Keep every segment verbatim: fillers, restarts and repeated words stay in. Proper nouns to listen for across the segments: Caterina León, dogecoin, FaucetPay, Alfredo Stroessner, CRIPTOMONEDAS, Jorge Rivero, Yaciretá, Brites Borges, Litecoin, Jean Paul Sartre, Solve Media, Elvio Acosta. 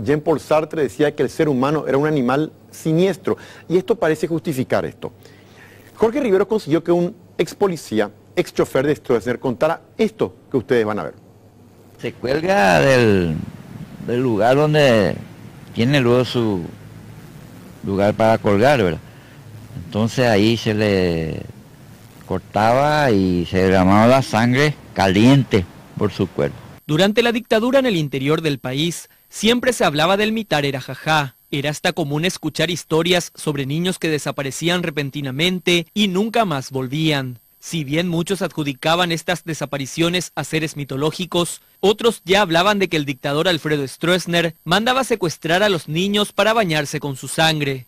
Jean Paul Sartre decía que el ser humano era un animal siniestro, y esto parece justificar esto. Jorge Rivero consiguió que un ex policía, ex chofer de Stroessner, contara esto que ustedes van a ver. Se cuelga del, del lugar donde tiene luego su lugar para colgar, ¿verdad? Entonces ahí se le cortaba y se derramaba la sangre caliente por su cuerpo. Durante la dictadura en el interior del país, siempre se hablaba del mitar era jajá. Era hasta común escuchar historias sobre niños que desaparecían repentinamente y nunca más volvían. Si bien muchos adjudicaban estas desapariciones a seres mitológicos, otros ya hablaban de que el dictador Alfredo Stroessner mandaba secuestrar a los niños para bañarse con su sangre.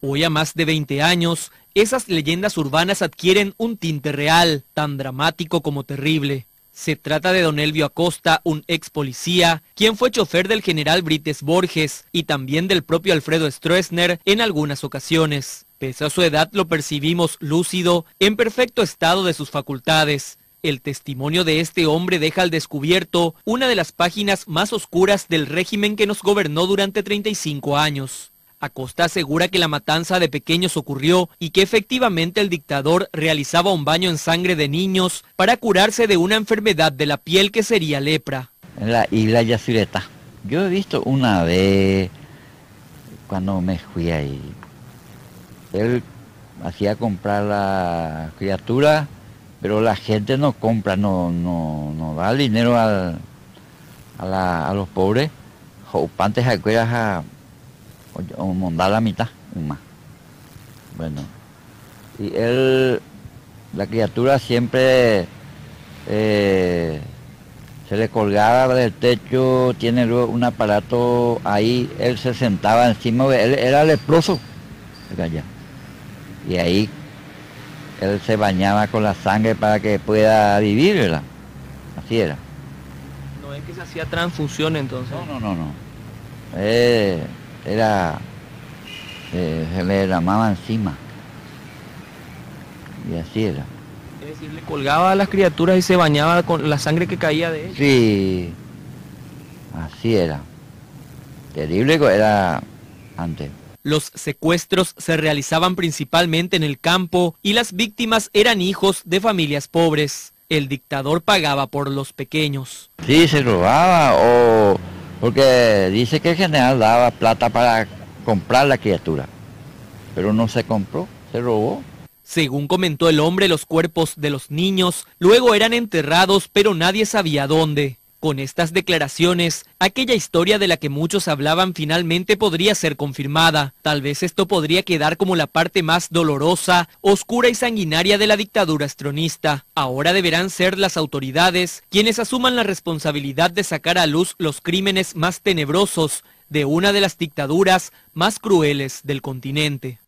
Hoy, a más de veinte años, esas leyendas urbanas adquieren un tinte real, tan dramático como terrible. Se trata de don Elvio Acosta, un ex policía, quien fue chofer del general Brites Borges y también del propio Alfredo Stroessner en algunas ocasiones. Pese a su edad, lo percibimos lúcido, en perfecto estado de sus facultades. El testimonio de este hombre deja al descubierto una de las páginas más oscuras del régimen que nos gobernó durante treinta y cinco años. Acosta asegura que la matanza de pequeños ocurrió y que efectivamente el dictador realizaba un baño en sangre de niños para curarse de una enfermedad de la piel que sería lepra. En la isla Yaciretá. Yo he visto una vez, cuando me fui ahí, él hacía comprar la criatura, pero la gente no compra, no, no, no da dinero al, a, la, a los pobres. O pantes a cueras a... o mandar la mitad, más. Bueno, y él, la criatura siempre eh, se le colgaba del techo, tiene luego un aparato ahí, él se sentaba encima, de, él era leproso, y ahí él se bañaba con la sangre para que pueda vivir, ¿verdad? Así era. ¿No es que se hacía transfusión entonces? No, no, no, no. Eh, Era, eh, se le derramaba encima, y así era. Es decir, le colgaba a las criaturas y se bañaba con la sangre que caía de ellas. Sí, así era. Terrible era antes. Los secuestros se realizaban principalmente en el campo y las víctimas eran hijos de familias pobres. El dictador pagaba por los pequeños. Sí, se robaba o... porque dice que el general daba plata para comprar la criatura, pero no se compró, se robó. Según comentó el hombre, los cuerpos de los niños luego eran enterrados, pero nadie sabía dónde. Con estas declaraciones, aquella historia de la que muchos hablaban finalmente podría ser confirmada. Tal vez esto podría quedar como la parte más dolorosa, oscura y sanguinaria de la dictadura stronista. Ahora deberán ser las autoridades quienes asuman la responsabilidad de sacar a luz los crímenes más tenebrosos de una de las dictaduras más crueles del continente.